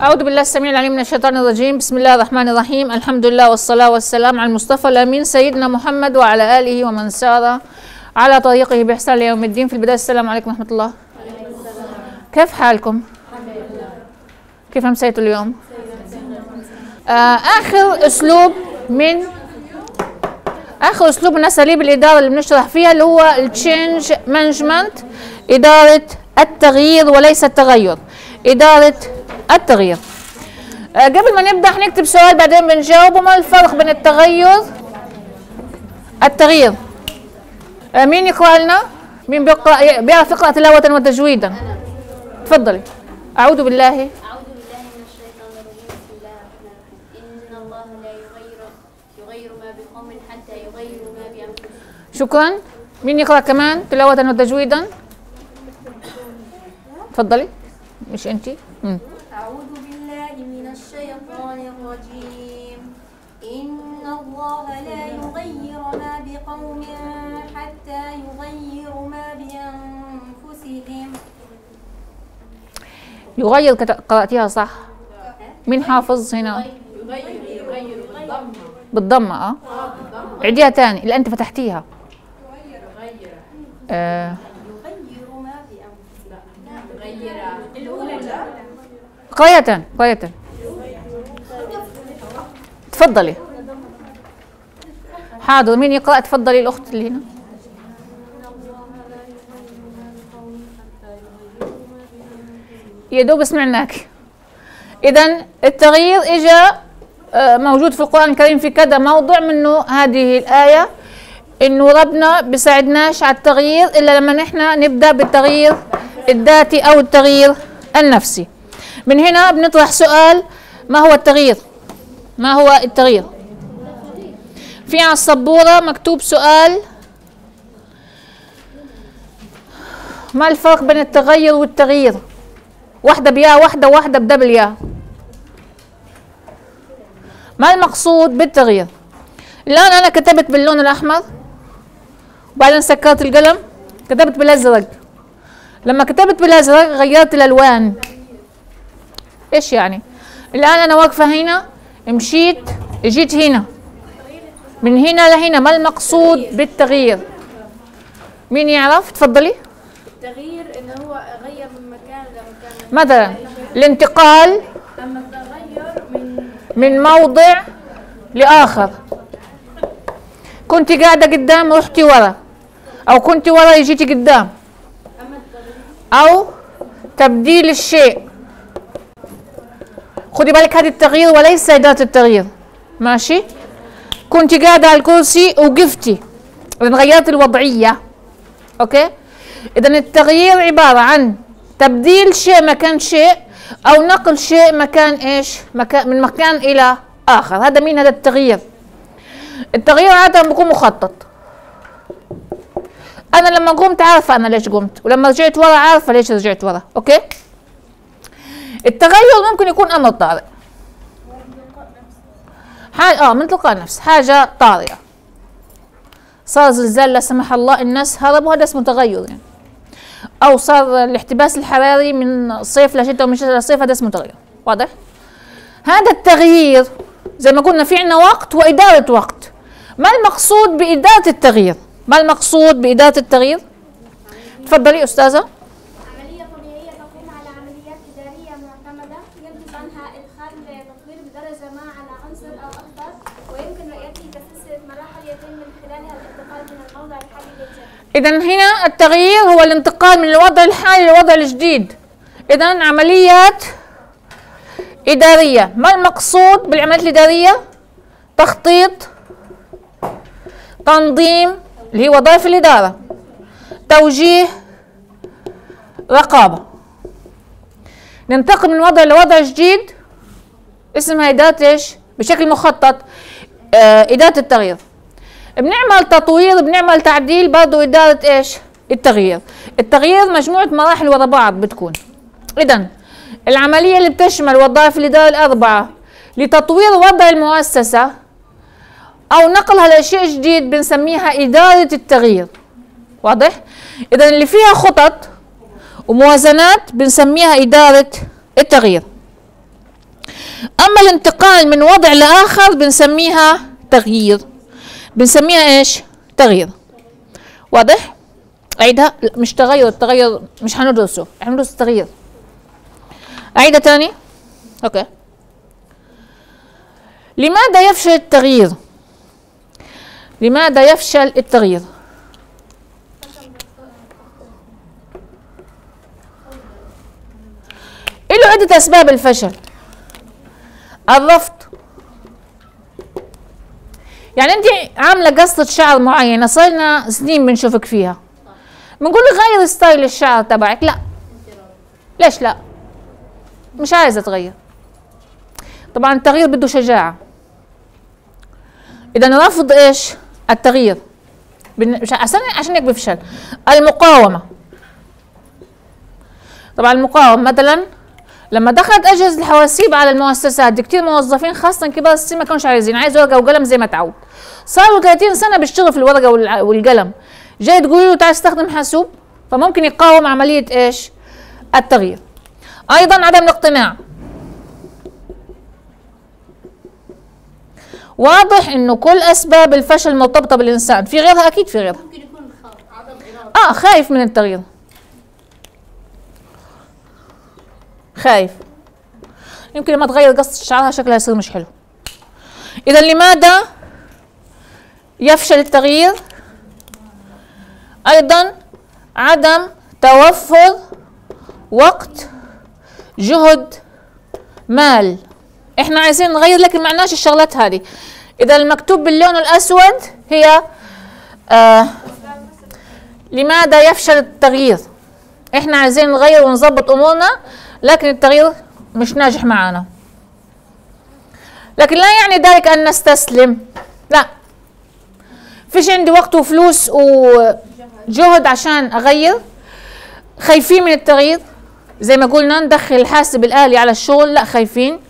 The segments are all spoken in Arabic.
أعوذ بالله السميع العليم من الشيطان الرجيم. بسم الله الرحمن الرحيم. الحمد لله والصلاة والسلام على المصطفى الأمين سيدنا محمد وعلى آله ومن سار على طريقه بإحسان ليوم الدين. في البداية السلام عليكم ورحمة الله. عليكم السلام. كيف حالكم؟ الحمد لله. كيف أمسيتوا اليوم؟ آخر أسلوب من أساليب الإدارة اللي بنشرح فيها اللي هو التشينج مانجمنت، إدارة التغيير وليس التغير، إدارة التغيير. قبل ما نبدأ هنكتب سؤال بعدين بنجاوبه. ما الفرق بين التغيير؟ مين يقرأ لنا؟ مين بيعرف يقرأ تلاوة وتجويدا؟ تفضلي. أعوذ بالله. شكرا. مين يقرأ كمان تلاوة وتجويدا؟ تفضلي. مش انتي. أعوذ بالله من الشيطان الرجيم. إن الله لا يغير ما بقوم حتى يغيروا ما بأنفسهم. يغير قرأتيها صح؟ مين حافظ هنا؟ يغير بالضمة. عديها تاني اللي أنت فتحتيها. قرية تفضلي. حاضر. مين يقرأ؟ تفضلي الأخت اللي هنا. يا دوب سمعناك. إذا التغيير إجا موجود في القرآن الكريم في كذا موضع، منه هذه الآية إنه ربنا بيساعدناش على التغيير إلا لما نحن نبدأ بالتغيير الذاتي أو التغيير النفسي. من هنا بنطرح سؤال: ما هو التغيير؟ ما هو التغيير؟ في على السبورة مكتوب سؤال: ما الفرق بين التغير والتغيير؟ واحدة بيا واحدة بدبل يا. ما المقصود بالتغيير؟ الآن أنا كتبت باللون الأحمر وبعدين سكرت القلم كتبت بالأزرق. لما كتبت بالأزرق غيرت الألوان. ايش يعني؟ الان انا واقفه هنا، مشيت اجيت هنا، من هنا لهنا، ما المقصود بالتغيير؟ مين يعرف؟ تفضلي. التغيير انه هو غير من مكان لمكان، مثلا الانتقال لما تغير من موضع لاخر. كنت قاعده قدام رحتي ورا، او كنت ورا جيتي قدام، او تبديل الشيء. خدي بالك هذا التغيير وليس إدارة التغيير. ماشي؟ كنت قاعدة على الكرسي وقفتي، غيرت الوضعية. أوكي؟ إذا التغيير عبارة عن تبديل شيء مكان شيء، أو نقل شيء مكان إيش؟ من مكان إلى آخر. هذا مين هذا التغيير؟ التغيير عادة بيكون مخطط. أنا لما قمت عارفة أنا ليش قمت، ولما رجعت ورا عارفة ليش رجعت ورا. أوكي؟ التغير ممكن يكون امر طارئ، حاجه من تلقاء نفس، حاجه طارئه، صار زلزال لا سمح الله الناس هربوا، هذا اسمه تغير يعني. او صار الاحتباس الحراري من صيف لشتاء ومن شتاء لصيف، هذا اسمه تغير. واضح؟ هذا التغيير زي ما قلنا في عنا وقت واداره وقت. ما المقصود باداره التغيير؟ ما المقصود باداره التغيير؟ تفضلي استاذه. إذا هنا التغيير هو الانتقال من الوضع الحالي للوضع الجديد. إذا عمليات إدارية. ما المقصود بالعمليات الإدارية؟ تخطيط، تنظيم اللي هي وظائف الإدارة، توجيه، رقابة. ننتقل من وضع لوضع جديد، اسمها إدارة إيش؟ بشكل مخطط إدارة التغيير. بنعمل تطوير، بنعمل تعديل، برضو إدارة إيش؟ التغيير. التغيير مجموعة مراحل ورا بعض بتكون. إذا العملية اللي بتشمل وظائف الإدارة الأربعة لتطوير وضع المؤسسة أو نقلها لشيء جديد بنسميها إدارة التغيير. واضح؟ إذا اللي فيها خطط وموازنات بنسميها إدارة التغيير. أما الانتقال من وضع لآخر بنسميها تغيير، بنسميها إيش؟ تغيير. واضح؟ أعيدها. لا مش تغير، التغير مش هندرسه، هندرس التغيير. أعيدها تاني. أوكي. لماذا يفشل التغيير؟ لماذا يفشل التغيير؟ له عدة أسباب الفشل. الرفض، يعني أنت عاملة قصة شعر معينة صرنا سنين بنشوفك فيها، بنقول لك غير ستايل الشعر تبعك، لا. ليش لا؟ مش عايزة تغير. طبعا التغيير بده شجاعة، إذا رفض إيش؟ التغيير. عشان هيك بفشل. المقاومة، طبعا المقاومة مثلا لما دخلت أجهزة الحواسيب على المؤسسات كتير موظفين خاصة كبار السن ما كانوش عايزين، عايز ورقة وقلم زي ما تعود. صاروا 30 سنة بيشتغلوا في الورقة والقلم، جاي تقولي له تعال استخدم حاسوب، فممكن يقاوم عملية إيش؟ التغيير. أيضا عدم الاقتناع، واضح إنه كل أسباب الفشل مرتبطة بالإنسان، في غيرها أكيد في غيرها. ممكن يكون خايف، عدم إرادة. خايف من التغيير، خايف يمكن لما تغير قصة شعرها شكلها يصير مش حلو. إذا لماذا يفشل التغيير؟ أيضا عدم توفر وقت، جهد، مال. إحنا عايزين نغير لكن معناش الشغلات هذه. إذا المكتوب باللون الأسود هي لماذا يفشل التغيير؟ إحنا عايزين نغير ونظبط أمورنا لكن التغيير مش ناجح معانا. لكن لا يعني ذلك أن نستسلم، لا. فيش عندي وقت وفلوس وجهد عشان أغير، خايفين من التغيير زي ما قلنا ندخل الحاسب الآلي على الشغل، لا خايفين.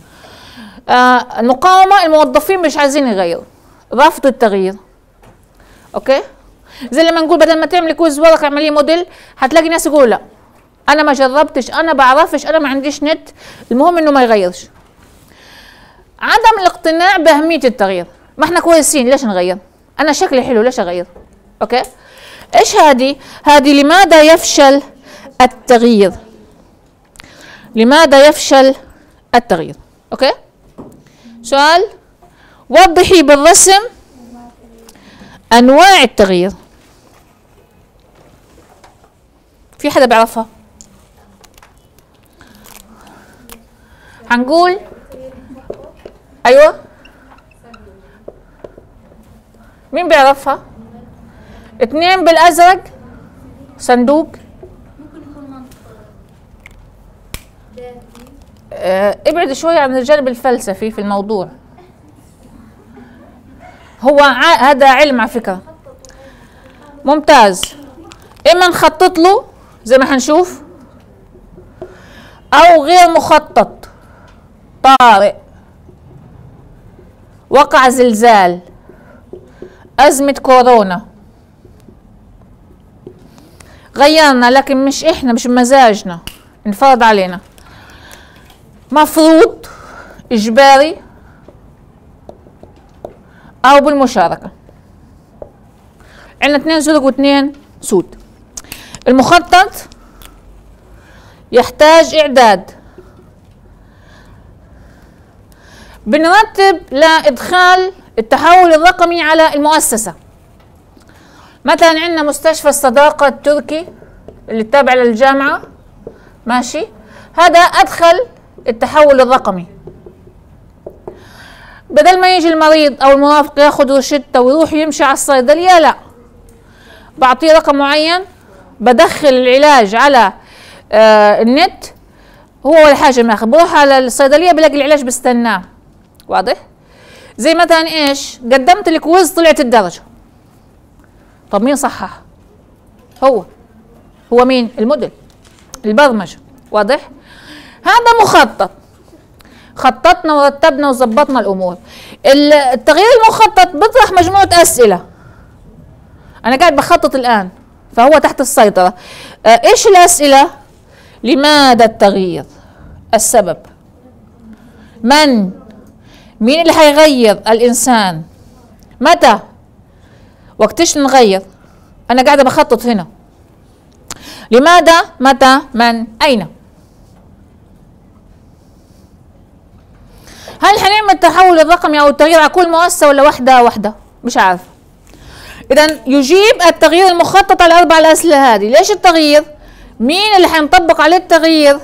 المقاومة، الموظفين مش عايزين يغيروا، رفضوا التغيير. أوكي؟ زي لما نقول بدل ما تعملي كوز ورق اعملي موديل، هتلاقي ناس يقولوا لا انا ما جربتش، انا بعرفش، انا ما عنديش نت، المهم انه ما يغيرش. عدم الاقتناع باهميه التغيير، ما احنا كويسين ليش نغير؟ انا شكلي حلو ليش اغير؟ اوكي؟ ايش هذه؟ هذه لماذا يفشل التغيير؟ لماذا يفشل التغيير؟ اوكي؟ سؤال، وضحي بالرسم انواع التغيير. في حدا بيعرفها؟ هنقول ايوه، مين بيعرفها؟ اتنين بالازرق، صندوق. ابعد شوي عن الجانب الفلسفي في الموضوع، هو هذا علم على فكرة. ممتاز. اما نخطط له زي ما هنشوف او غير مخطط، طارئ، وقع زلزال، أزمة كورونا، غيرنا لكن مش احنا، مش مزاجنا، انفرض علينا، مفروض، اجباري، او بالمشاركة. عندنا اثنين زرق واثنين سود. المخطط يحتاج اعداد، بنرتب لادخال التحول الرقمي على المؤسسة. مثلا عندنا مستشفى الصداقة التركي اللي تابع للجامعة، ماشي، هذا ادخل التحول الرقمي. بدل ما يجي المريض او المرافق ياخد روشته ويروح يمشي على الصيدليه، لا، بعطيه رقم معين، بدخل العلاج على النت، هو ولا حاجه ماخذ، بروح على الصيدليه بلاقي العلاج بستناه. واضح؟ زي مثلا ايش؟ قدمت الكويز طلعت الدرجه، طب مين صحح؟ هو مين؟ الموديل، البرمجه. واضح؟ هذا مخطط، خططنا ورتبنا وظبطنا الامور. التغيير المخطط بيطرح مجموعه اسئله، انا قاعد بخطط الان فهو تحت السيطره. ايش الاسئله؟ لماذا التغيير؟ السبب، من. مين اللي هيغيظ الإنسان؟ متى؟ وقتش نغيظ. أنا قاعدة بخطط هنا. لماذا؟ متى؟ من؟ أين؟ هل هنعمل تحول الرقمي أو التغيير على كل مؤسسة ولا واحدة واحدة؟ مش عارف. إذا يجيب التغيير المخطط على الأربع الأسئلة هذه. ليش التغيير؟ مين اللي هنطبق عليه التغيير؟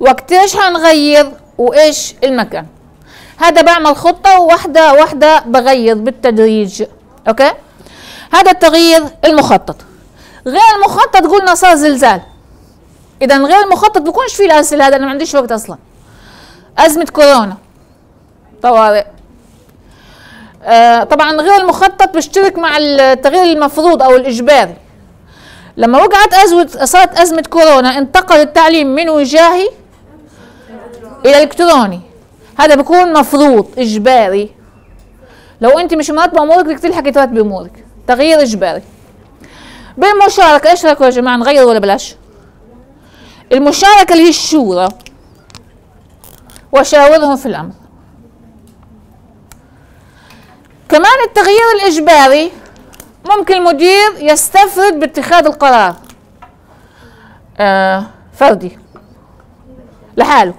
وقتيش هنغير؟ وإيش المكان؟ هذا بعمل خطة واحدة واحدة بغير بالتدريج. أوكي؟ هذا التغيير المخطط. غير المخطط قلنا صار زلزال. إذا غير المخطط بكونش فيه الأسئلة هذا، أنا ما عنديش وقت أصلا. أزمة كورونا، طوارئ. طبعا غير المخطط بيشترك مع التغيير المفروض أو الإجباري. لما وقعت صارت أزمة كورونا، انتقل التعليم من وجاهي إلى إلكتروني. هذا بيكون مفروض إجباري. لو أنت مش مرتبة أمورك بدك تلحقي ترتبي أمورك، تغيير إجباري. بالمشاركة، إيش رأيكم يا جماعة، نغير ولا بلاش؟ المشاركة اللي هي الشورى، وشاورهم في الأمر. كمان التغيير الإجباري ممكن المدير يستفرد باتخاذ القرار فردي لحاله.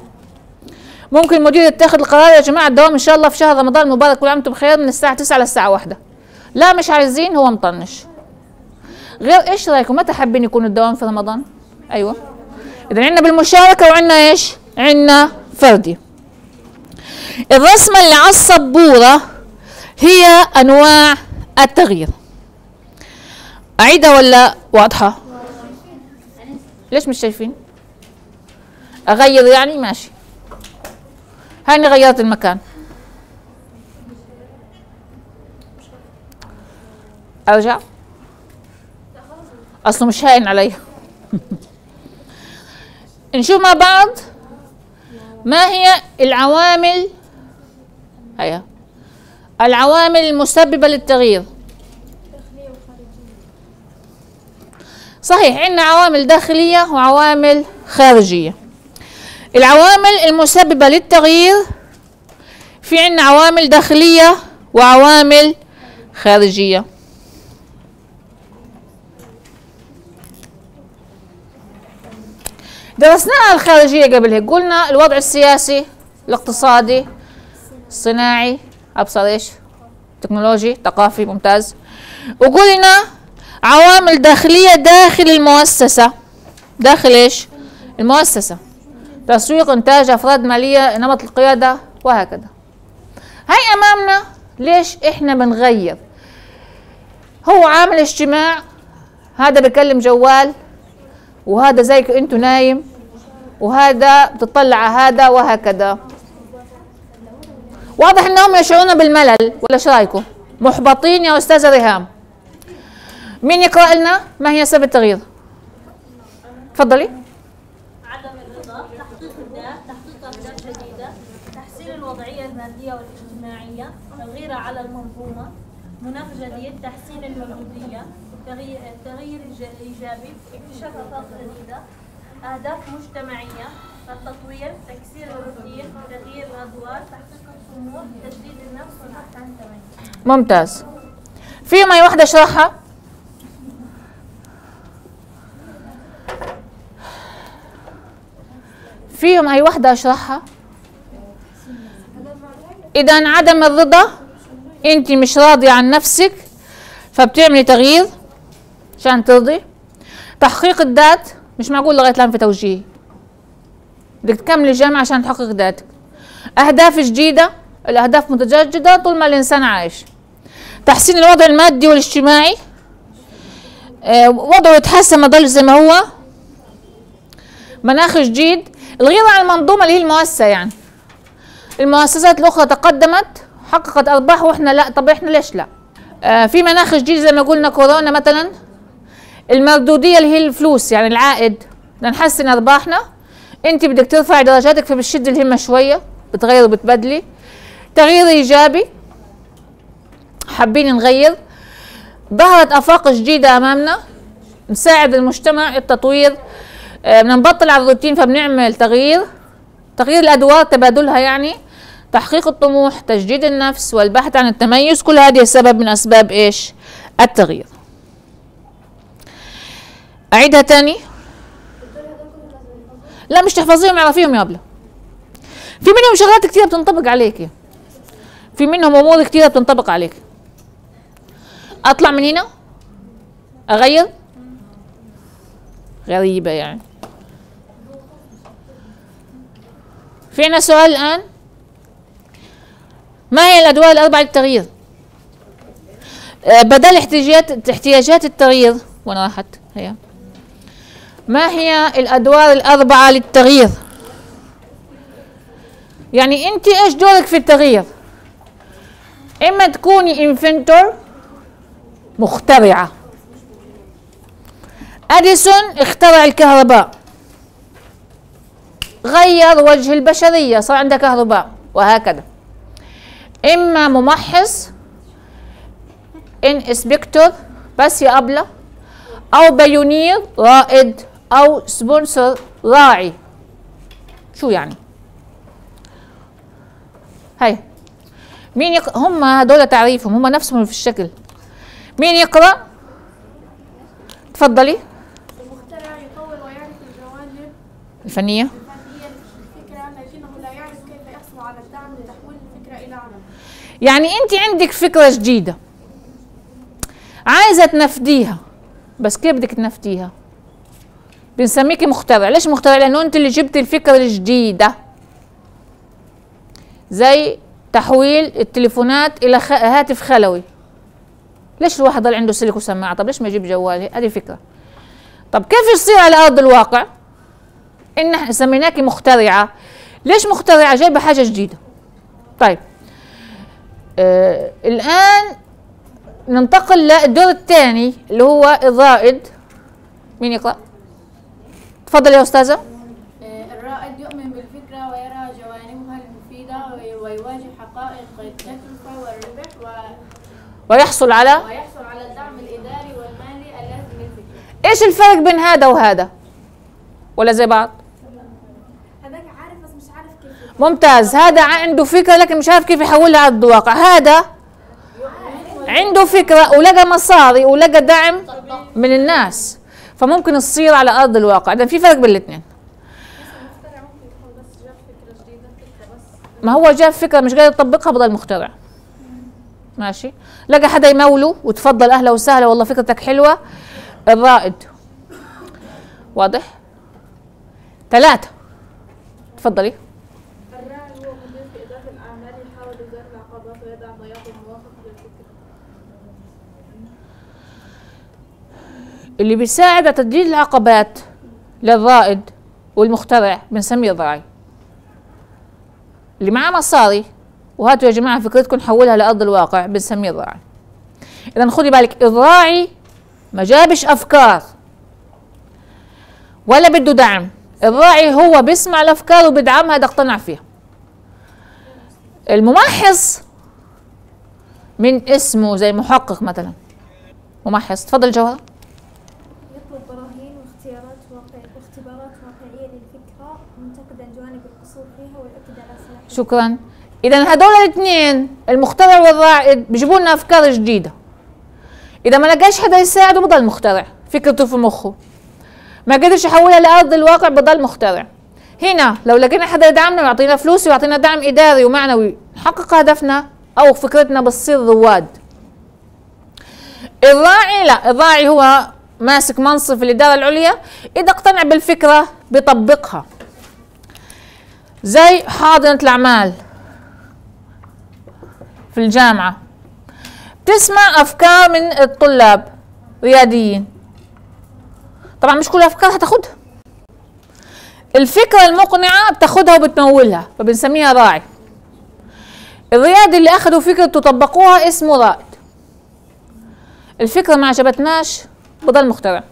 ممكن المدير يتخذ القرار يا جماعة الدوام إن شاء الله في شهر رمضان المبارك كل عام وأنتم بخير من الساعة 9 للساعة 1. لا مش عايزين، هو مطنش. غير إيش رأيكم متى حابين يكون الدوام في رمضان؟ أيوه. إذا عندنا بالمشاركة وعندنا إيش؟ عندنا فردي. الرسمة اللي على السبورة هي أنواع التغيير. أعيدها ولا واضحة؟ ليش مش شايفين؟ أغير يعني ماشي. هاني غيرت المكان. أرجع؟ أصله مش هائن علي. نشوف مع بعض ما هي العوامل، هيا العوامل المسببة للتغيير. صحيح عندنا عوامل داخلية وعوامل خارجية. العوامل المسببة للتغيير، في عندنا عوامل داخلية وعوامل خارجية. درسناها الخارجية قبل هيك، قلنا الوضع السياسي، الاقتصادي، الصناعي، أبصر إيش؟ تكنولوجي، ثقافي، ممتاز. وقلنا عوامل داخلية داخل المؤسسة، داخل إيش؟ المؤسسة، تسويق، إنتاج، أفراد، مالية، نمط القيادة، وهكذا. هاي أمامنا. ليش إحنا بنغير؟ هو عامل اجتماع، هذا بكلم جوال، وهذا زيك أنتو نايم، وهذا بتطلع على هذا، وهكذا. واضح أنهم يشعرون بالملل، ولا شو رأيكم؟ محبطين يا أستاذة ريهام. مين يقرأ لنا ما هي سبب التغيير؟ تفضلي. عدم الرضا، تحقيق الذات، تحقيق أهداف جديدة، تحسين الوضعية المادية والاجتماعية، الغيرة على المنظومة، مناخ جديد، تحسين الموجودية، التغيير الإيجابي، اكتشاف آفاق جديدة، أهداف مجتمعية، التطوير، تكسير الروتين، تغيير الأدوار، تحقيق الطموح، تجديد النفس، والبحث عن تميز. ممتاز. في مي واحدة اشرحها. فيهم هي واحدة اشرحها. إذا عدم الرضا، أنت مش راضية عن نفسك فبتعملي تغيير عشان ترضي. تحقيق الذات، مش معقول لغاية الآن في توجيهي، بدك تكملي الجامعة عشان تحقق ذاتك. أهداف جديدة، الأهداف متجددة طول ما الإنسان عايش. تحسين الوضع المادي والاجتماعي، وضعه يتحسن ما ضل زي ما هو. مناخ جديد، الغيرة على المنظومة اللي هي المؤسسة، يعني المؤسسات الأخرى تقدمت حققت أرباح وإحنا لا، طب إحنا ليش لا؟ في مناخ جديد زي ما قلنا كورونا مثلا. المردودية اللي هي الفلوس، يعني العائد، نحسن أرباحنا. أنت بدك ترفعي درجاتك فبتشد الهمة شوية، بتغير وبتبدلي. تغيير إيجابي، حابين نغير. ظهرت آفاق جديدة أمامنا، نساعد المجتمع، التطوير، بدنا نبطل على الروتين فبنعمل تغيير. تغيير الأدوار، تبادلها يعني، تحقيق الطموح، تجديد النفس، والبحث عن التميز، كل هذه السبب من أسباب إيش؟ التغيير. أعيدها تاني. لا مش تحفظيهم، اعرفيهم يا بلا. في منهم شغلات كتيرة بتنطبق عليك، في منهم أمور كتيرة بتنطبق عليك. أطلع من هنا؟ أغير؟ غريبة يعني. في عنا سؤال الآن، ما هي الأدوار الأربعة للتغيير؟ بدل احتياجات التغيير، وين راحت هي؟ ما هي الأدوار الأربعة للتغيير؟ يعني أنت إيش دورك في التغيير؟ إما تكوني إنفنتور، مخترعة. أديسون اخترع الكهرباء، غير وجه البشرية، صار عندها كهرباء، وهكذا. إما ممحص، إنسبكتور، بس يا أبلة، أو بيونير، رائد، أو سبونسر، راعي. شو يعني؟ هاي مين هم هذول تعريفهم، هم نفسهم في الشكل. مين يقرأ؟ تفضلي. المخترع يطور ويعرف الجوانب الفنية للفكرة لكنه لا يعرف كيف يحصل على الدعم لتحويل الفكرة إلى عمل. يعني أنت عندك فكرة جديدة عايزة تنفذيها، بس كيف بدك تنفذيها؟ بنسميكي مخترع. ليش مخترع؟ لأنه أنت اللي جبت الفكرة الجديدة، زي تحويل التليفونات إلى هاتف خلوي. ليش الواحد ضل عنده سلك وسماعة؟ طب ليش ما يجيب جواله؟ هذه فكرة. طب كيف يصير على أرض الواقع؟ إن احنا سميناكي مخترعة. ليش مخترعة؟ جايبة حاجة جديدة. طيب الآن ننتقل للدور الثاني اللي هو الرائد. مين يقرأ؟ تفضل يا أستاذة. الرائد يؤمن بالفكرة ويرى جوانبها المفيدة ويواجه حقائق التكلفة والربح ويحصل على الدعم الاداري والمالي اللازم للفكره. ايش الفرق بين هذا وهذا؟ ولا زي بعض؟ هذاك عارف بس مش عارف كيف. ممتاز. هذا عنده فكره لكن مش عارف كيف يحولها على الواقع. هذا عنده فكره ولقى مصاري ولقى دعم من الناس، فممكن تصير على ارض الواقع. اذا في فرق بين الاثنين. المخترع ممكن يكون بس جاب فكره جديده، فكره بس. ما هو جاب فكره مش قادر يطبقها، بضل مخترع. ماشي. لقى حدا يموله وتفضل اهلا وسهلا، والله فكرتك حلوه. الرائد. واضح؟ ثلاثه. تفضلي. الراعي هو مدير في اداره الاعمال، يحاول ازاله العقبات ويضع نياط موافق للفكره. اللي بيساعد على تقليل العقبات للرائد والمخترع بنسميه الراعي. اللي معاه مصاري وهاتوا يا جماعة فكرتكم حولها لأرض الواقع بنسميه الراعي. إذا خدي بالك، الراعي ما جابش أفكار ولا بده دعم، الراعي هو بيسمع الأفكار وبدعمها إذا اقتنع فيها. الممحص من اسمه زي محقق مثلا، ممحص. تفضل جوهر. يطلب براهين واختبارات واقعية للفكرة، منتقدا جوانب القصور فيها والأكد على صلاحيتها. شكرا. إذا هدول الاثنين المخترع والرائد بيجيبوا لنا أفكار جديدة. إذا ما لقاش حدا يساعده بضل مخترع، فكرته في مخه. ما قدرش يحولها لأرض الواقع بضل مخترع. هنا لو لقينا حدا يدعمنا ويعطينا فلوس ويعطينا دعم إداري ومعنوي نحقق هدفنا أو فكرتنا بتصير رواد. الراعي لا، الراعي هو ماسك منصب في الإدارة العليا، إذا اقتنع بالفكرة بيطبقها. زي حاضنة الأعمال في الجامعة، بتسمع أفكار من الطلاب رياديين، طبعا مش كل أفكار هتاخدها، الفكرة المقنعة بتاخدها وبتمولها، فبنسميها راعي. الريادي اللي أخدوا فكرته طبقوها اسمه رائد. الفكرة ما عجبتناش بضل مخترع.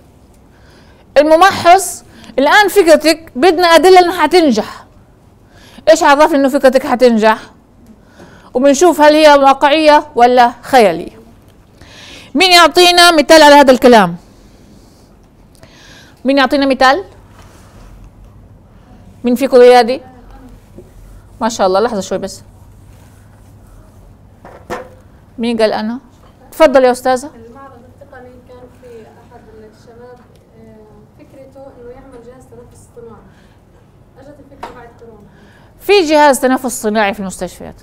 الممحص، الآن فكرتك بدنا أدلة إنها هتنجح. إيش عرفني إنه فكرتك هتنجح؟ وبنشوف هل هي واقعية ولا خيالية. مين يعطينا مثال على هذا الكلام؟ مين يعطينا مثال؟ مين فيكم ريادي؟ ما شاء الله. لحظة شوي بس. مين قال أنا؟ تفضل يا أستاذة. المعرض التقني كان في أحد الشباب فكرته إنه يعمل جهاز تنفس اصطناعي. أجت الفكرة بعد كورونا. في جهاز تنفس اصطناعي في المستشفيات.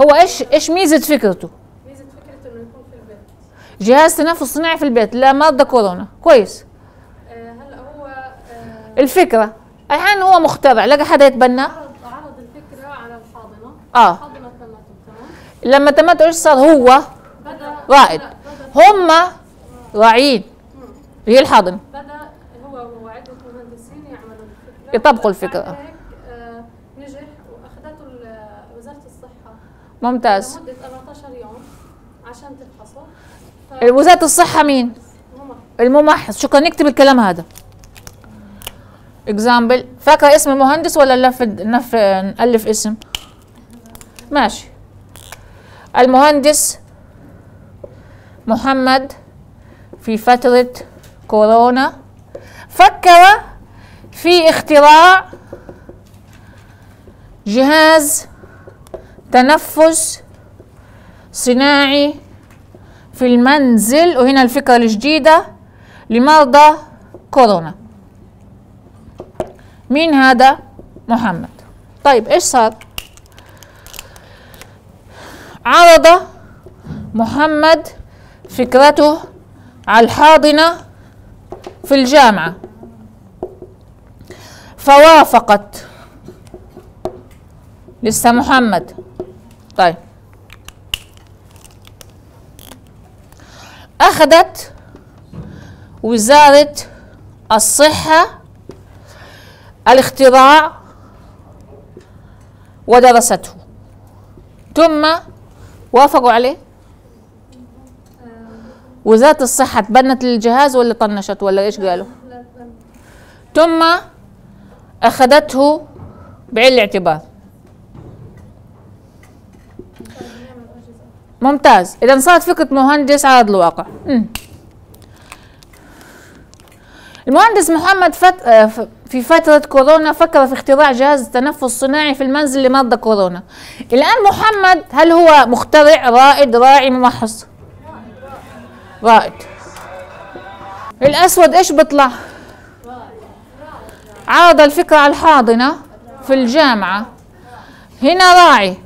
هو إيش ميزة فكرته؟ ميزة فكرته إنه يكون في البيت. جهاز تنفس اصطناعي في البيت، لا مادة كورونا، كويس. هلا هو الفكرة، الحين هو مخترع، لقى حدا يتبنى؟ عرض الفكرة على الحاضنة. الحاضنة تمته، لما تمته إيش صار هو؟ رائد، هم راعيين هي الحاضنة. بدأ هو وعدة مهندسين يعملوا الفكرة، يطبقوا الفكرة. نجح وأخذته وزارة الصحة. ممتاز. لمدة 14 يوم عشان تفحصه. وزارة الصحة مين؟ الممحص. شكرا، نكتب الكلام هذا. اكزامبل، فاكرة اسم المهندس ولا نألف اسم؟ ماشي. المهندس محمد في فترة كورونا فكر في اختراع جهاز تنفس صناعي في المنزل، وهنا الفكرة الجديدة لمرضى كورونا. مين هذا؟ محمد. طيب ايش صار؟ عرض محمد فكرته على الحاضنة في الجامعة، فوافقت. لسه محمد. طيب أخذت وزارة الصحة الاختراع ودرسته، ثم وافقوا عليه. وزارة الصحة تبنت الجهاز ولا طنشت ولا ايش قالوا؟ ثم أخذته بعين الاعتبار. ممتاز. إذا صارت فكرة مهندس عرض الواقع. المهندس محمد في فترة كورونا فكر في اختراع جهاز تنفس صناعي في المنزل لمرضى كورونا. الآن محمد هل هو مخترع، رائد، راعي، ممحص؟ رائد. الأسود إيش بيطلع؟ عرض الفكرة على الحاضنة في الجامعة، هنا راعي.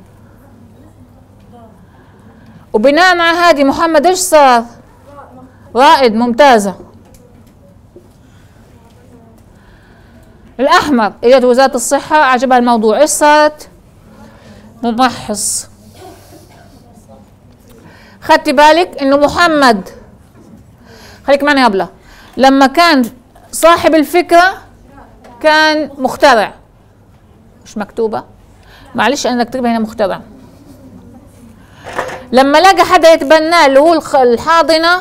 وبناء على هذه محمد إيش صار؟ رائد. ممتازة. الأحمر إجت وزارة الصحة عجبها الموضوع، إيش صارت؟ ممحص. خدتي بالك إنه محمد، خليك معنا يا بلا، لما كان صاحب الفكرة كان مخترع. مش مكتوبة، معلش أنا أكتبها هنا مخترع. لما لقى حدا يتبناه اللي هو الحاضنة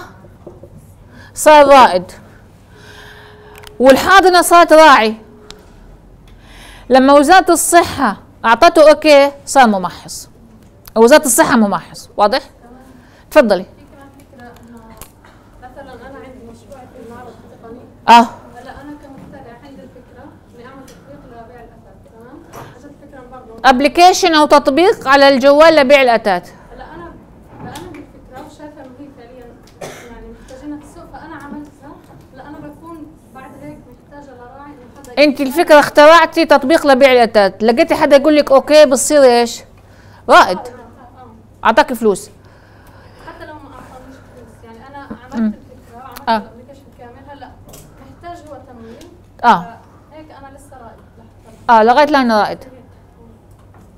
صار رائد، والحاضنة صارت راعي. لما وزارة الصحة أعطته أوكي صار ممحص، وزارة الصحة ممحص. واضح؟ تفضلي. فكرة إنه مثلا أنا عندي مشروع في المعرض التقني. هلا أنا كمخترع عندي الفكرة إني أعمل تطبيق لبيع الأثاث، تمام؟ أجت فكرة من برضه أبلكيشن أو تطبيق على الجوال لبيع الأثاث. هلا أنا عندي الفكرة وشايفة إنه هي فعليا يعني محتاجينها في السوق، فأنا عملتها. هلا أنا بكون بعد هيك محتاجة لراعي إنه حدا. أنت الفكرة اخترعتي تطبيق لبيع الأثاث، لقيتي حدا يقول لك أوكي، بتصير إيش؟ رائد. أعطاك فلوس. عملت الفكرة وعملت الابلكيشن كامل، هلا محتاج هو تمويل. هيك انا لسه رائد لغاية الان رائد.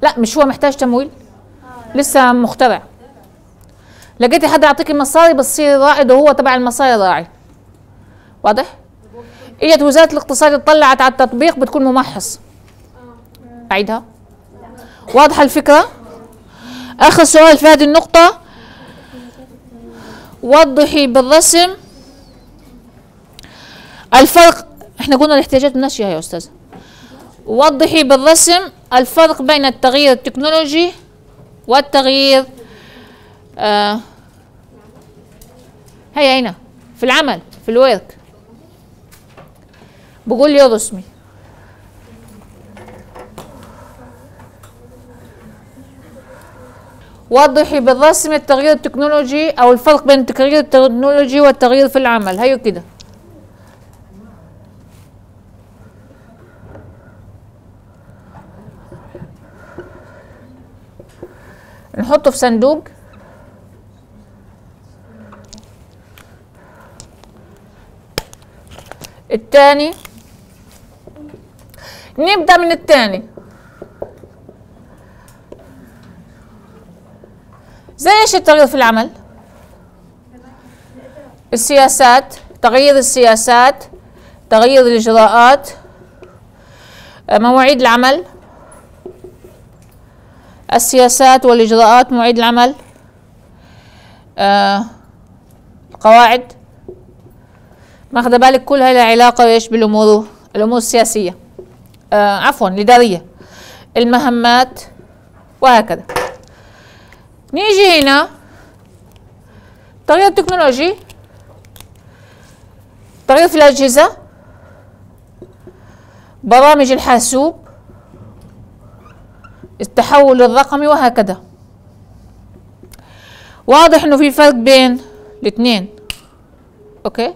لا، مش هو محتاج تمويل، لسه مخترع. لقيتي حدا يعطيكي مصاري بتصيري رائد، وهو تبع المصاري راعي. واضح؟ اجت وزارة الاقتصاد طلعت على التطبيق بتكون ممحص. اعيدها؟ واضحة الفكرة؟ اخر سؤال في هذه النقطة، وضحي بالرسم الفرق. احنا قلنا الاحتياجات ماشية يا أستاذة. وضحي بالرسم الفرق بين التغيير التكنولوجي والتغيير هي هنا في العمل في الورك. بقول لي رسمي. وضحي بالرسم التغيير التكنولوجي او الفرق بين التغيير التكنولوجي والتغيير في العمل. هيو كده نحطه في صندوق التاني. نبدأ من التاني زي ايش التغيير في العمل؟ السياسات، تغيير السياسات، تغيير الإجراءات، مواعيد العمل، السياسات والإجراءات، مواعيد العمل، القواعد. ماخذة بالك كل هاي لها علاقة ايش بالأمور، الأمور السياسية، عفوا الإدارية، المهمات وهكذا. نيجي هنا تغيير التكنولوجي، تغيير في الأجهزة، برامج الحاسوب، التحول الرقمي وهكذا. واضح انه في فرق بين الاثنين. اوكي،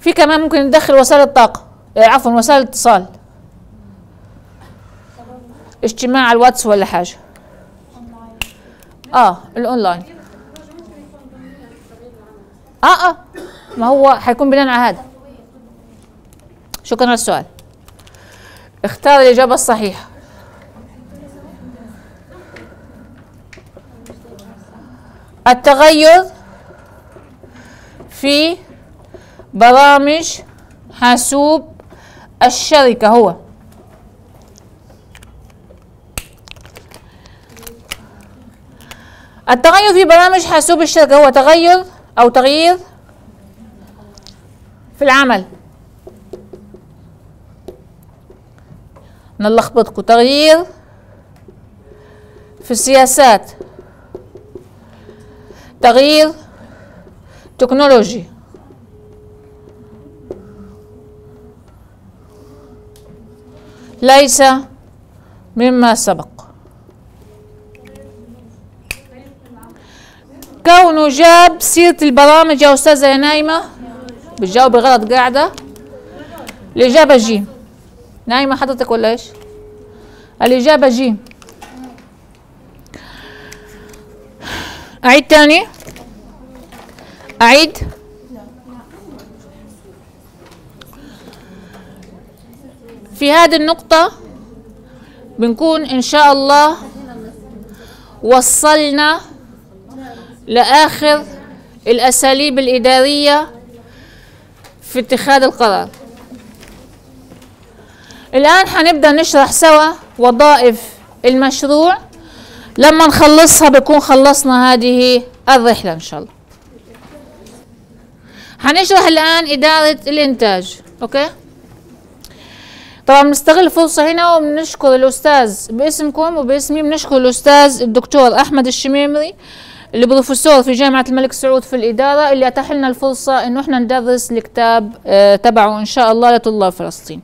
في كمان ممكن ندخل وسائل الطاقة، عفوا وسائل الاتصال، اجتماع على الواتس ولا حاجة، الاونلاين. ما هو حيكون بناء على هذا. شكرا على السؤال، اختار الإجابة الصحيحة. التغير في برامج حاسوب الشركة هو تغير أو تغيير في العمل. نلخبطكم، تغيير في السياسات، تغيير تكنولوجي. ليس مما سبق. كونه جاب سيرة البرامج يا أستاذة يا نايمة، بتجاوبي غلط قاعدة. الإجابة جيم. نايمة حضرتك ولا إيش؟ الإجابة جيم. أعيد تاني، أعيد. في هذه النقطة بنكون إن شاء الله وصلنا لآخر الأساليب الإدارية في اتخاذ القرار. الآن حنبدأ نشرح سوا وظائف المشروع، لما نخلصها بكون خلصنا هذه الرحلة إن شاء الله. هنشرح الآن إدارة الإنتاج. أوكي، طبعا بنستغل الفرصة هنا وبنشكر الأستاذ باسمكم وباسمي، بنشكر الأستاذ الدكتور أحمد الشميمري اللي بروفيسور في جامعة الملك سعود في الإدارة، اللي أتاح لنا الفرصة إنه إحنا ندرس الكتاب تبعه إن شاء الله لطلاب فلسطين.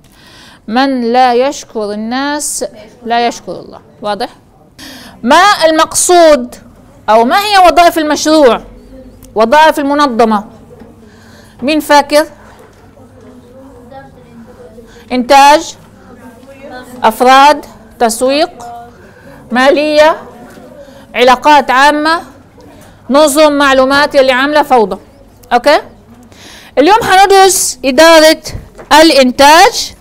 من لا يشكر الناس لا يشكر الله. واضح؟ ما المقصود أو ما هي وظائف المشروع، وظائف المنظمة؟ مين فاكر؟ إنتاج، أفراد، تسويق، مالية، علاقات عامة، نظم معلومات اللي عاملة فوضى. أوكي؟ اليوم هندرس إدارة الإنتاج.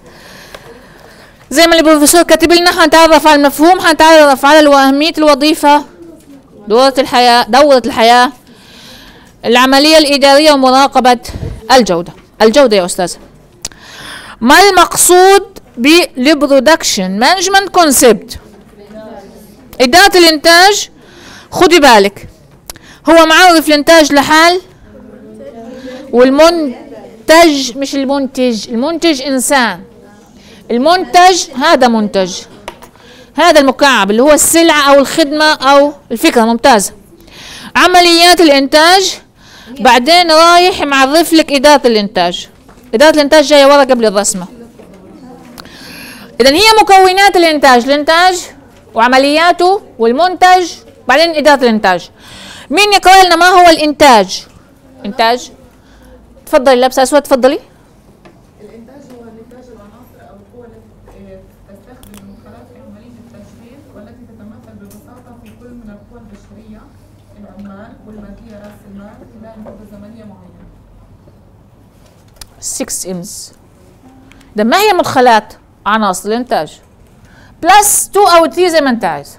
زي ما البروفيسور كاتب لنا هنتعرف على المفهوم، هنتعرف على وأهمية الوظيفة، دورة الحياة، العملية الإدارية، ومراقبة الجودة. الجودة يا أستاذة، ما المقصود بالبرودكشن مانجمنت كونسبت؟ إدارة الإنتاج، خدي بالك هو معرف الإنتاج لحال، والمنتج مش المنتج، المنتج إنسان، المنتج هذا منتج، هذا المكعب اللي هو السلعة أو الخدمة أو الفكرة. ممتازة. عمليات الإنتاج، بعدين رايح معرف لك إدارة الإنتاج. إدارة الإنتاج جاية ورا قبل الرسمة. إذن هي مكونات الإنتاج، الإنتاج وعملياته والمنتج بعدين إدارة الإنتاج. مين يقرأ لنا ما هو الإنتاج؟ إنتاج. تفضلي لابسة أسود، تفضلي. الإنتاج هو إنتاج العناصر أو القوى التي تستخدم المدخلات العمالية للتشغيل، والتي تتمثل ببساطة في كل من القوى البشرية، العمال والمادية، رأس المال، خلال مدة زمنية معينة. 6 M's. ده ما هي مدخلات عناصر الإنتاج؟ بلس 2 أو 3 زي ما أنت عايز.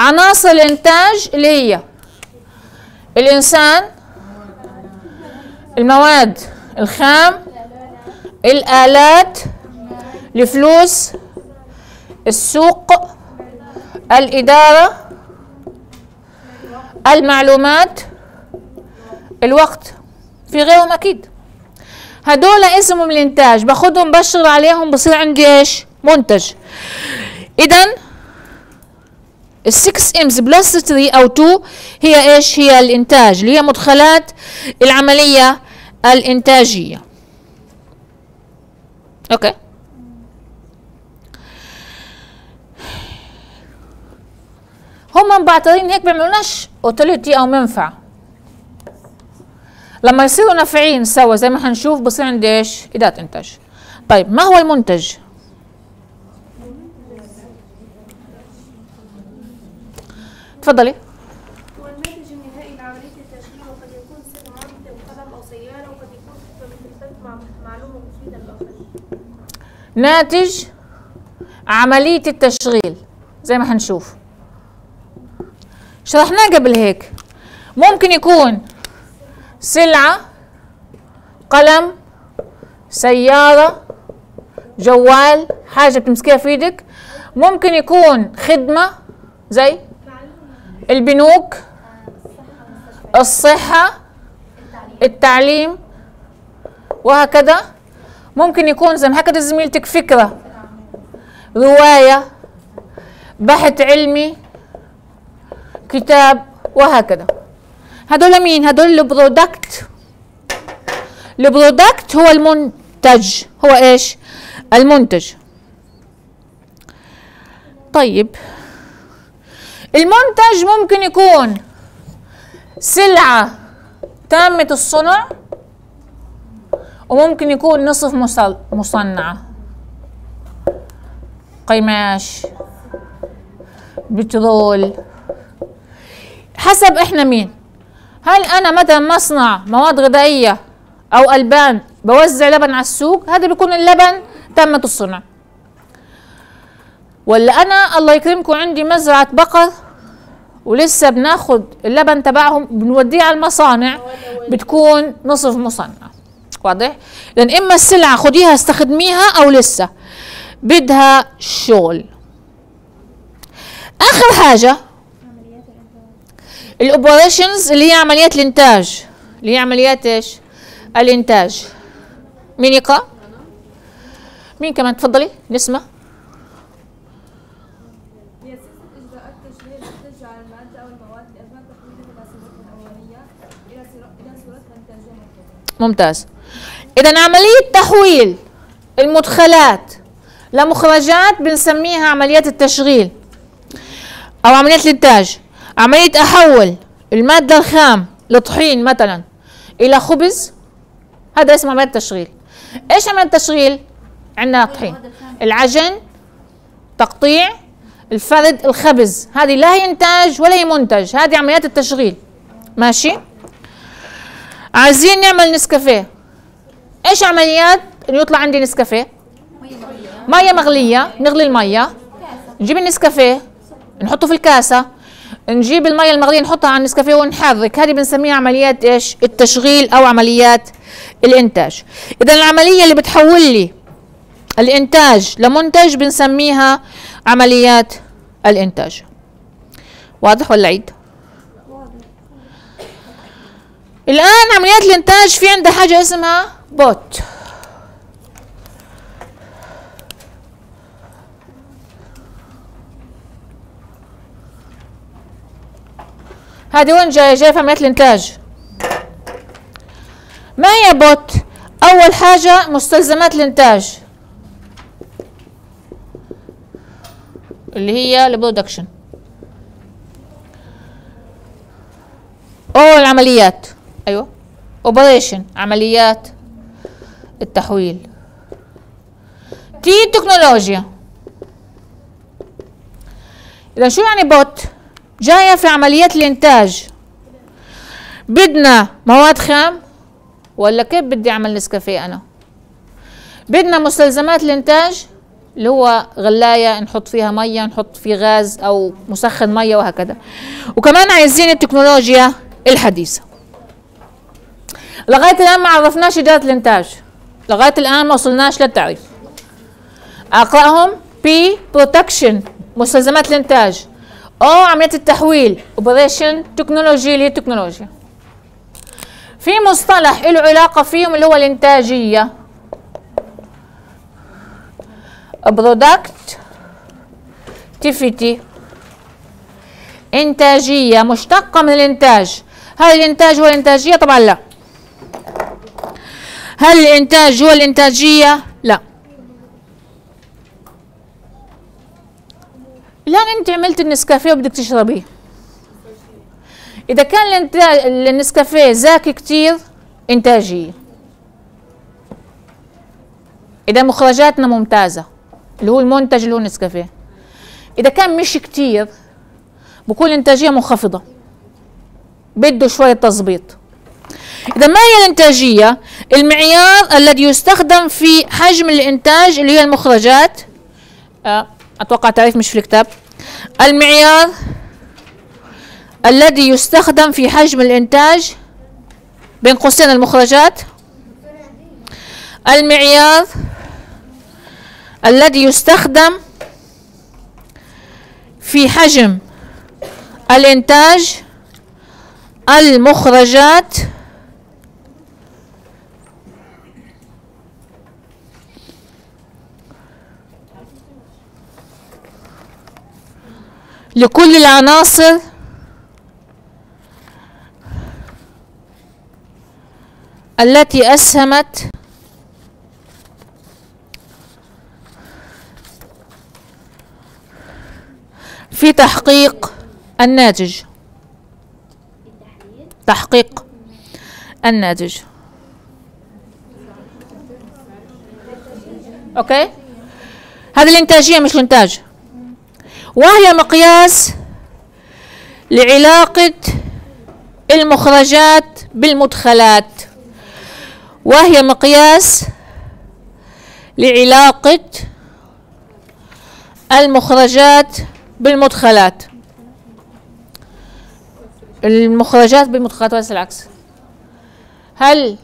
عناصر الإنتاج اللي هي الإنسان، المواد الخام، الآلات، الفلوس، السوق، الإدارة، المعلومات، الوقت، في غيرهم أكيد. هدول اسمهم الإنتاج، باخدهم بشتغل عليهم بصير عندي إيش؟ منتج. إذن ال 6 امز بلس 3 او 2 هي ايش؟ هي الانتاج، اللي هي مدخلات العمليه الانتاجيه. اوكي. هم مبعترين هيك، بيعملوناش اوتيليتي او منفعه. لما يصيروا نافعين سوا زي ما هنشوف بصير عندي ايش؟ اداه انتاج. طيب ما هو المنتج؟ تفضلي. هو الناتج النهائي لعملية التشغيل، وقد يكون سلم عملة وقلم أو سيارة، وقد يكون خطة مثل معلومة مفيدة للآخرين. ناتج عملية التشغيل زي ما هنشوف شرحناه قبل هيك، ممكن يكون سلعة، قلم، سيارة، جوال، حاجة بتمسكيها في ايدك، ممكن يكون خدمة زي البنوك، الصحة، التعليم، وهكذا. ممكن يكون زي ما حكت زميلتك فكرة، رواية، بحث علمي، كتاب، وهكذا. هدول مين؟ هدول البرودكت. البرودكت هو المنتج، هو ايش؟ المنتج. طيب المنتج ممكن يكون سلعة تامة الصنع، وممكن يكون نصف مصنعة، قماش، بترول، حسب احنا مين. هل انا مثلا مصنع مواد غذائية او البان بوزع لبن على السوق، هذا بيكون اللبن تامة الصنع. ولا انا الله يكرمكم عندي مزرعه بقر ولسه بناخد اللبن تبعهم بنوديه على المصانع، بتكون نصف مصنعه. واضح؟ لان اما السلعه خديها استخدميها او لسه بدها شغل. اخر حاجه الاوبريشنز اللي هي عمليات الانتاج، اللي هي عمليات ايش؟ الانتاج. مين يقرا؟ مين كمان؟ تفضلي نسمه. ممتاز. إذا عملية تحويل المدخلات لمخرجات بنسميها عمليات التشغيل أو عمليات الإنتاج. عملية أحول المادة الخام لطحين مثلا إلى خبز، هذا اسمه عملية التشغيل. إيش عملية التشغيل؟ عندنا طحين، العجن، تقطيع، الفرد، الخبز، هذه لا هي إنتاج ولا هي منتج، هذه عمليات التشغيل. ماشي؟ عايزين نعمل نسكافيه، ايش عمليات انه يطلع عندي نسكافيه؟ ميه مغليه، نغلي الميه، نجيب النسكافيه نحطه في الكاسه، نجيب الميه المغليه نحطها على النسكافيه ونحرك، هذه بنسميها عمليات ايش؟ التشغيل او عمليات الانتاج. اذا العمليه اللي بتحول لي الانتاج لمنتج بنسميها عمليات الانتاج. واضح ولا عيد؟ الآن عمليات الإنتاج في عندها حاجة اسمها بوت. هذه وين جاية؟ جاية في عمليات الإنتاج. ما هي بوت؟ أول حاجة مستلزمات الإنتاج اللي هي البرودكشن. أول العمليات، أيوه أوبريشن، عمليات التحويل. تي تكنولوجيا. إذا شو يعني بوت؟ جاية في عمليات الإنتاج. بدنا مواد خام، ولا كيف بدي أعمل نسكافيه أنا؟ بدنا مستلزمات الإنتاج اللي هو غلاية نحط فيها مية، نحط فيه غاز أو مسخن مية وهكذا. وكمان عايزين التكنولوجيا الحديثة. لغاية الآن ما عرفناش إدارة الإنتاج، لغاية الآن ما وصلناش للتعريف. أقرأهم: بي بروتكشن مستلزمات الإنتاج، أو عملية التحويل أوبريشن، تكنولوجي اللي هي التكنولوجيا. في مصطلح له علاقة فيهم اللي هو الإنتاجية، productivity، إنتاجية مشتقة من الإنتاج. هل الإنتاج هو الإنتاجية؟ طبعا لا. هل الإنتاج هو الإنتاجية؟ لا، لأن أنت عملت النسكافيه وبدك تشربيه. إذا كان النسكافيه زاكي كتير إنتاجية، إذا مخرجاتنا ممتازة اللي هو المنتج اللي هو النسكافيه. إذا كان مش كتير بكون إنتاجية منخفضة، بده شوية تظبيط. إذا ما هي الإنتاجية؟ المعيار الذي يستخدم في حجم الإنتاج اللي هي المخرجات. أتوقع تعريف مش في الكتاب. المعيار الذي يستخدم في حجم الإنتاج بين قوسين المخرجات. المعيار الذي يستخدم في حجم الإنتاج المخرجات لكل العناصر التي أسهمت في تحقيق الناتج. تحقيق الناتج. اوكي، هذه الإنتاجية مش الإنتاج، وهي مقياس لعلاقة المخرجات بالمدخلات. وهي مقياس لعلاقة المخرجات بالمدخلات. المخرجات بالمدخلات وليس العكس. هل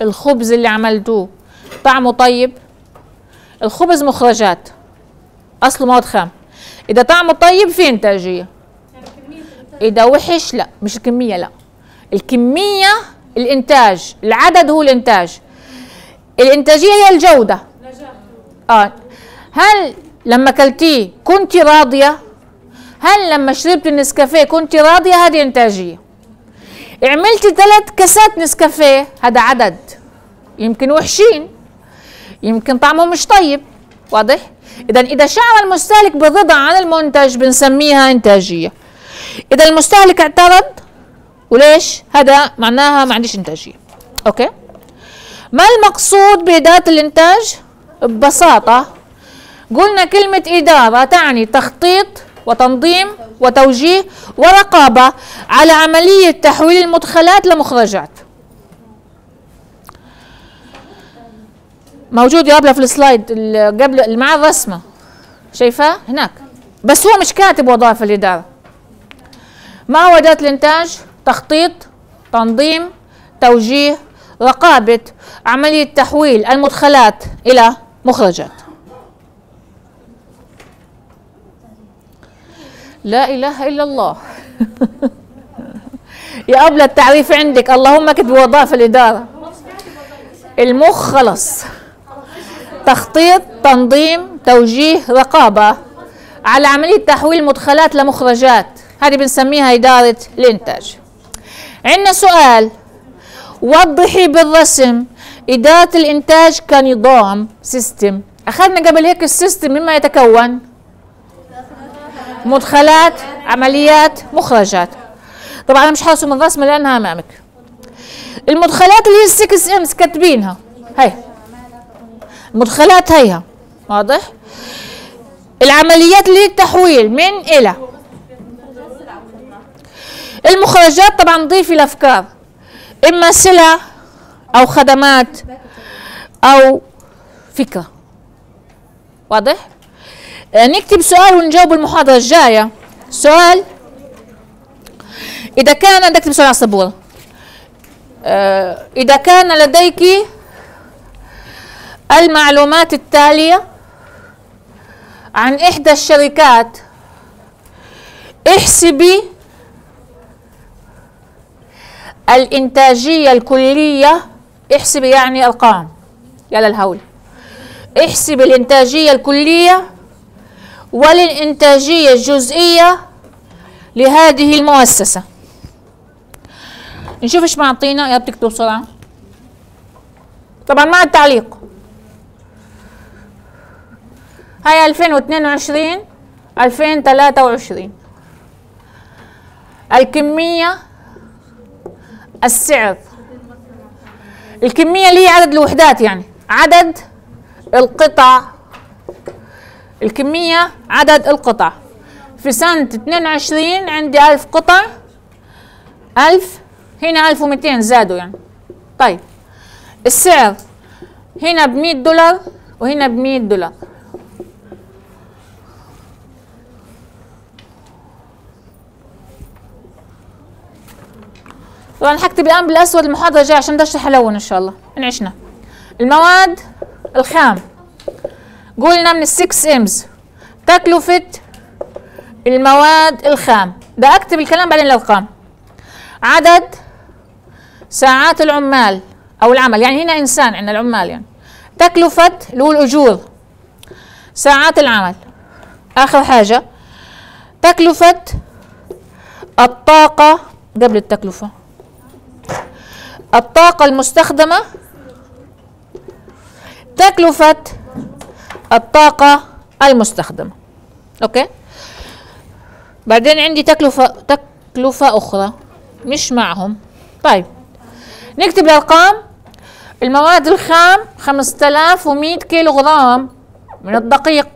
الخبز اللي عملتوه طعمه طيب؟ الخبز مخرجات، أصله مواد خام. إذا طعمه طيب في إنتاجية. إذا وحش لا، مش الكمية لا. الكمية الإنتاج، العدد هو الإنتاج. الإنتاجية هي الجودة. هل لما كلتيه كنت راضية؟ هل لما شربت النسكافيه كنت راضية؟ هذه إنتاجية. عملت 3 كاسات نسكافيه، هذا عدد. يمكن وحشين، يمكن طعمه مش طيب، واضح؟ إذا شعر المستهلك بالرضا عن المنتج بنسميها إنتاجية. إذا المستهلك اعترض وليش؟ هذا معناها ما عنديش إنتاجية. أوكي؟ ما المقصود بإدارة الإنتاج؟ ببساطة قلنا كلمة إدارة تعني تخطيط وتنظيم وتوجيه ورقابة على عملية تحويل المدخلات لمخرجات. موجود يا ربلة في السلايد قبل مع الرسمة، شايفاه هناك، بس هو مش كاتب وظائف الإدارة. ما هو إدارة الإنتاج؟ تخطيط، تنظيم، توجيه، رقابة عملية تحويل المدخلات إلى مخرجات. لا إله إلا الله. يا قبل التعريف عندك اللهم كتب وظائف الإدارة. المخ خلص. تخطيط، تنظيم، توجيه، رقابة على عملية تحويل المدخلات لمخرجات، هذه بنسميها إدارة الإنتاج. عندنا سؤال: وضحي بالرسم إدارة الإنتاج كنظام، سيستم. أخذنا قبل هيك السيستم مما يتكون؟ مدخلات، عمليات، مخرجات. طبعا انا مش هرسم الرسمه لانها امامك. المدخلات اللي هي السكس امس كاتبينها هي المدخلات هيها، واضح؟ العمليات اللي هي التحويل من الى، المخرجات طبعا نضيف الافكار اما سلع او خدمات او فكره، واضح؟ نكتب سؤال ونجاوب المحاضره الجايه. سؤال اذا كان بدك تكتب سؤال على السبوره، اذا كان لديك المعلومات التاليه عن احدى الشركات احسبي الانتاجيه الكليه، احسبي يعني ارقام، يا للهول، احسبي الانتاجيه الكليه والانتاجيه الجزئيه لهذه المؤسسه. نشوف ايش معطينا، يا بتكتبوا بسرعه طبعا مع التعليق. هاي 2022 2023 الكميه، السعر، الكميه اللي هي عدد الوحدات يعني عدد القطع، الكميه عدد القطع. في سنه 22 عندي 1000 قطع، 1000 هنا 1200 زادوا يعني. طيب السعر هنا ب$100 وهنا ب$100. طبعا حكتب الان بالاسود المحاضره الجايه عشان بديش الون ان شاء الله. انعشنا المواد الخام، قلنا من السكس امز تكلفه المواد الخام، بدي اكتب الكلام بعدين الارقام. عدد ساعات العمال او العمل، يعني هنا انسان عندنا العمال يعني، تكلفه اللي هو الاجور ساعات العمل. اخر حاجه تكلفه الطاقه، قبل التكلفه الطاقة المستخدمة، تكلفة الطاقة المستخدمة. اوكي، بعدين عندي تكلفة اخرى مش معهم. طيب نكتب الارقام. المواد الخام 5100 كيلو غرام من الدقيق،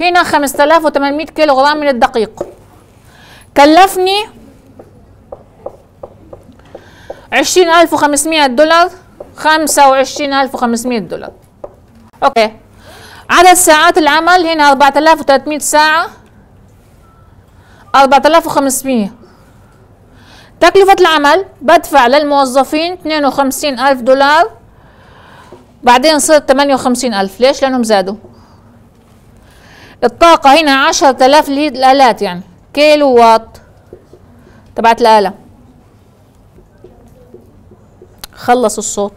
هنا 5800 كيلو غرام من الدقيق. كلفني $20,500، $25,500. اوكي، عدد ساعات العمل هنا 4300 ساعة، 4500. تكلفة العمل بدفع للموظفين $52,000، بعدين صرت 58,000، ليش؟ لأنهم زادوا. الطاقة هنا 10,000 اللي هي الآلات يعني كيلو وات تبعت الآلة. خلص الصوت.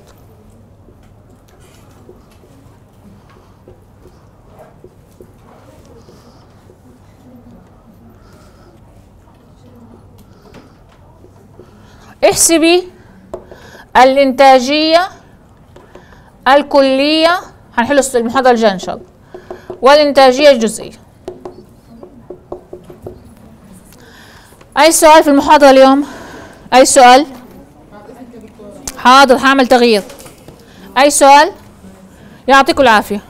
احسبي الانتاجية الكلية، هنحل المحاضرة الجاية ان شاء الله، والانتاجية الجزئية. اي سؤال في المحاضرة اليوم؟ اي سؤال؟ حاضر، هعمل تغيير. أي سؤال؟ يعطيكم العافية.